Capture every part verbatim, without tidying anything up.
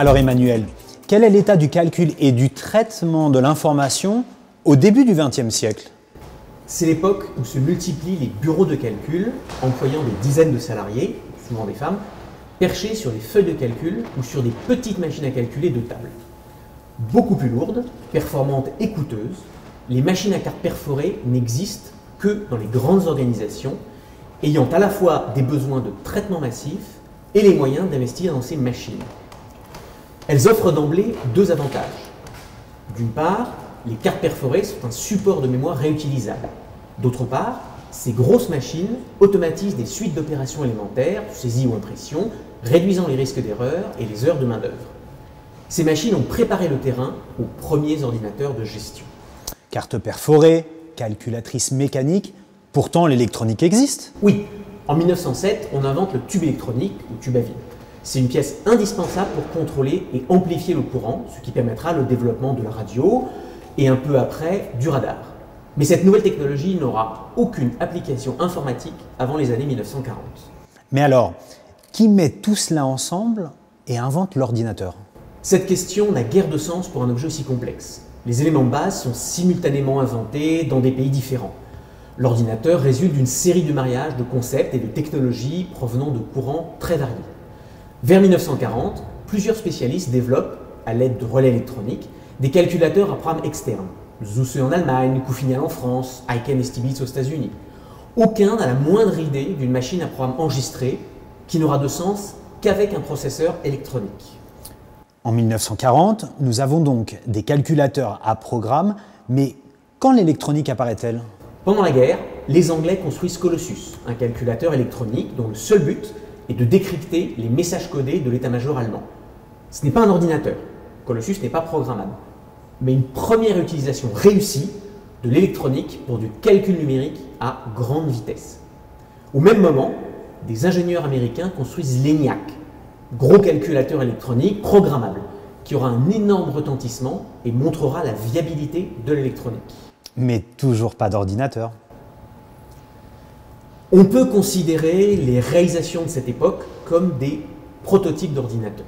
Alors Emmanuel, quel est l'état du calcul et du traitement de l'information au début du vingtième siècle? C'est l'époque où se multiplient les bureaux de calcul, employant des dizaines de salariés, souvent des femmes, perchés sur des feuilles de calcul ou sur des petites machines à calculer de table. Beaucoup plus lourdes, performantes et coûteuses, les machines à cartes perforées n'existent que dans les grandes organisations, ayant à la fois des besoins de traitement massif et les moyens d'investir dans ces machines. Elles offrent d'emblée deux avantages. D'une part, les cartes perforées sont un support de mémoire réutilisable. D'autre part, ces grosses machines automatisent des suites d'opérations élémentaires, saisies ou impressions, réduisant les risques d'erreur et les heures de main-d'œuvre. Ces machines ont préparé le terrain aux premiers ordinateurs de gestion. Cartes perforées, calculatrices mécaniques, pourtant l'électronique existe. Oui, en mille neuf cent sept, on invente le tube électronique ou tube à vide. C'est une pièce indispensable pour contrôler et amplifier le courant, ce qui permettra le développement de la radio et un peu après du radar. Mais cette nouvelle technologie n'aura aucune application informatique avant les années mille neuf cent quarante. Mais alors, qui met tout cela ensemble et invente l'ordinateur? Cette question n'a guère de sens pour un objet aussi complexe. Les éléments de base sont simultanément inventés dans des pays différents. L'ordinateur résulte d'une série de mariages de concepts et de technologies provenant de courants très variés. Vers mille neuf cent quarante, plusieurs spécialistes développent, à l'aide de relais électroniques, des calculateurs à programme externe. Zuse en Allemagne, Couffignal en France, Iken et Stibitz aux États-Unis. Aucun n'a la moindre idée d'une machine à programme enregistrée qui n'aura de sens qu'avec un processeur électronique. En mille neuf cent quarante, nous avons donc des calculateurs à programme, mais quand l'électronique apparaît-elle? Pendant la guerre, les Anglais construisent Colossus, un calculateur électronique dont le seul but est de décrypter les messages codés de l'état-major allemand. Ce n'est pas un ordinateur, Colossus n'est pas programmable, mais une première utilisation réussie de l'électronique pour du calcul numérique à grande vitesse. Au même moment, des ingénieurs américains construisent l'ENIAC, gros calculateur électronique programmable, qui aura un énorme retentissement et montrera la viabilité de l'électronique. Mais toujours pas d'ordinateur. On peut considérer les réalisations de cette époque comme des prototypes d'ordinateurs.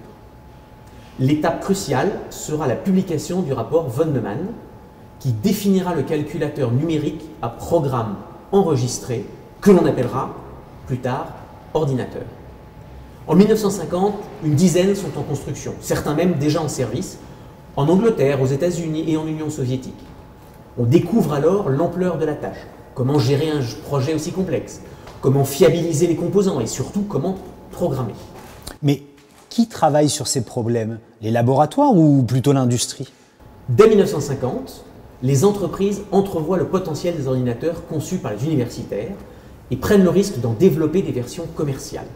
L'étape cruciale sera la publication du rapport von Neumann, qui définira le calculateur numérique à programme enregistré, que l'on appellera plus tard ordinateur. En mille neuf cent cinquante, une dizaine sont en construction, certains même déjà en service, en Angleterre, aux États-Unis et en Union soviétique. On découvre alors l'ampleur de la tâche, comment gérer un projet aussi complexe, comment fiabiliser les composants et surtout comment programmer. Mais qui travaille sur ces problèmes? Les laboratoires ou plutôt l'industrie? Dès mille neuf cent cinquante, les entreprises entrevoient le potentiel des ordinateurs conçus par les universitaires et prennent le risque d'en développer des versions commerciales.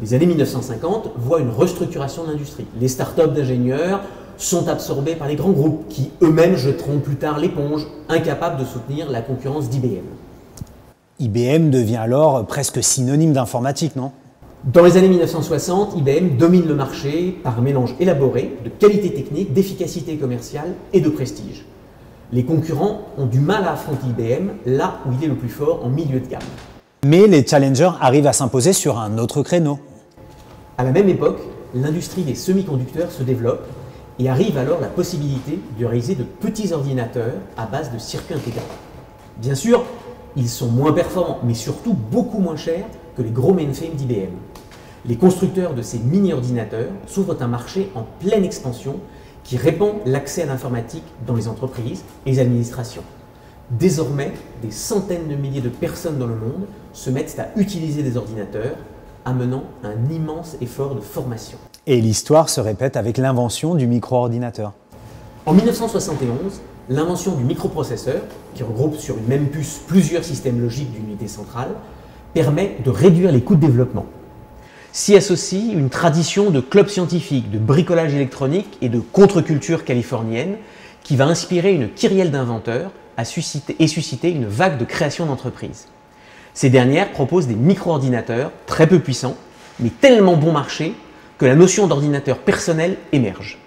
Les années mille neuf cent cinquante voient une restructuration de l'industrie. Les startups d'ingénieurs sont absorbés par les grands groupes qui eux-mêmes jetteront plus tard l'éponge, incapables de soutenir la concurrence d'I B M. I B M devient alors presque synonyme d'informatique, non? Dans les années mille neuf cent soixante, I B M domine le marché par un mélange élaboré de qualité technique, d'efficacité commerciale et de prestige. Les concurrents ont du mal à affronter I B M là où il est le plus fort, en milieu de gamme. Mais les challengers arrivent à s'imposer sur un autre créneau. À la même époque, l'industrie des semi-conducteurs se développe et arrive alors la possibilité de réaliser de petits ordinateurs à base de circuits intégrés. Bien sûr, ils sont moins performants, mais surtout beaucoup moins chers que les gros mainframes d'I B M. Les constructeurs de ces mini-ordinateurs s'ouvrent un marché en pleine expansion qui répand l'accès à l'informatique dans les entreprises et les administrations. Désormais, des centaines de milliers de personnes dans le monde se mettent à utiliser des ordinateurs, amenant un immense effort de formation. Et l'histoire se répète avec l'invention du micro-ordinateur. En mille neuf cent soixante et onze, l'invention du microprocesseur, qui regroupe sur une même puce plusieurs systèmes logiques d'une unité centrale, permet de réduire les coûts de développement. S'y associe une tradition de clubs scientifiques, de bricolage électronique et de contre-culture californienne qui va inspirer une kyrielle d'inventeurs et susciter une vague de création d'entreprises. Ces dernières proposent des micro-ordinateurs très peu puissants, mais tellement bon marché que la notion d'ordinateur personnel émerge.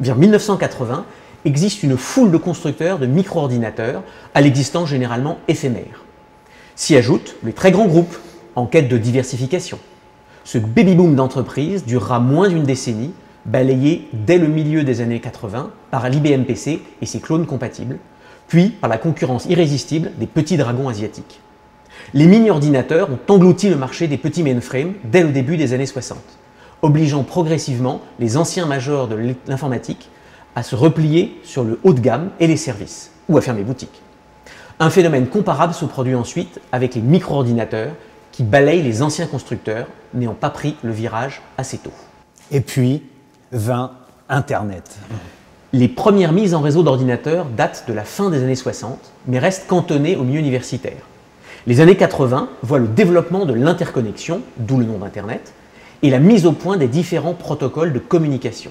Vers mille neuf cent quatre-vingts, existe une foule de constructeurs de micro-ordinateurs à l'existence généralement éphémère. S'y ajoutent les très grands groupes en quête de diversification. Ce baby-boom d'entreprises durera moins d'une décennie, balayé dès le milieu des années quatre-vingt par l'I B M P C et ses clones compatibles, puis par la concurrence irrésistible des petits dragons asiatiques. Les mini-ordinateurs ont englouti le marché des petits mainframes dès le début des années soixante, obligeant progressivement les anciens majors de l'informatique à se replier sur le haut de gamme et les services, ou à fermer boutique. Un phénomène comparable se produit ensuite avec les micro-ordinateurs qui balayent les anciens constructeurs n'ayant pas pris le virage assez tôt. Et puis vint Internet. Les premières mises en réseau d'ordinateurs datent de la fin des années soixante, mais restent cantonnées au milieu universitaire. Les années quatre-vingt voient le développement de l'interconnexion, d'où le nom d'Internet, et la mise au point des différents protocoles de communication.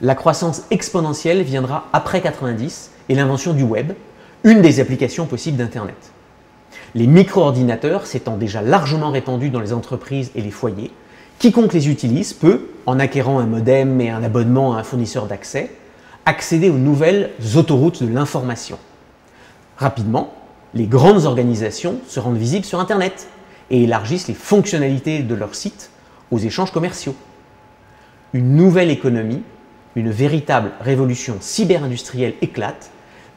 La croissance exponentielle viendra après quatre-vingt-dix et l'invention du web, une des applications possibles d'Internet. Les micro-ordinateurs s'étant déjà largement répandus dans les entreprises et les foyers, quiconque les utilise peut, en acquérant un modem et un abonnement à un fournisseur d'accès, accéder aux nouvelles autoroutes de l'information. Rapidement, les grandes organisations se rendent visibles sur Internet et élargissent les fonctionnalités de leurs sites aux échanges commerciaux. Une nouvelle économie, une véritable révolution cyber-industrielle éclate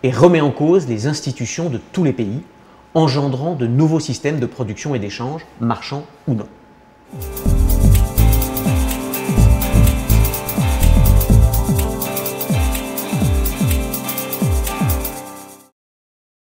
et remet en cause les institutions de tous les pays, engendrant de nouveaux systèmes de production et d'échange, marchands ou non.